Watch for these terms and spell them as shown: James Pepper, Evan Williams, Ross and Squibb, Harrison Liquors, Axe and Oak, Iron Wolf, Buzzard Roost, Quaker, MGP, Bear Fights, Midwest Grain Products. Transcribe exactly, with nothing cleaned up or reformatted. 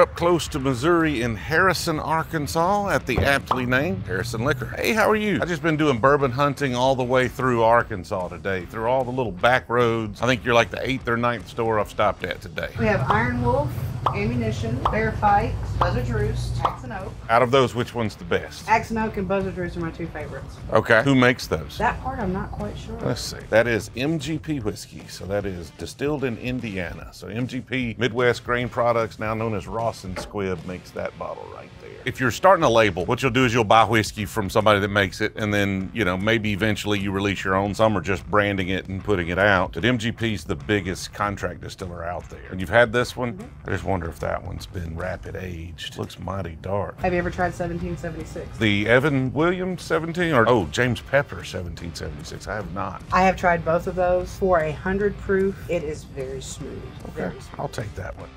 We're up close to Missouri in Harrison, Arkansas at the aptly named Harrison Liquor. Hey, how are you? I've just been doing bourbon hunting all the way through Arkansas today, through all the little back roads. I think you're like the eighth or ninth store I've stopped at today. We have Iron Wolf, Ammunition, Bear Fights, Buzzard Roost, Axe and Oak. Out of those, which one's the best? Axe and Oak and Buzzard Roost are my two favorites. Okay. Who makes those? That part I'm not quite sure. Let's see. That is M G P whiskey, so that is distilled in Indiana. So M G P, Midwest Grain Products, now known as Ross and Squibb, makes that bottle right there. If you're starting a label, what you'll do is you'll buy whiskey from somebody that makes it, and then, you know, maybe eventually you release your own. Some are just branding it and putting it out. But M G P's the biggest contract distiller out there. And you've had this one? Mm-hmm. I just wonder if that one's been rapid aged. Looks mighty dark. Have you ever tried seventeen seventy-six? The Evan Williams seventeen or, oh, James Pepper seventeen seventy-six. I have not. I have tried both of those. For a hundred proof, it is very smooth. Okay, very smooth. I'll take that one.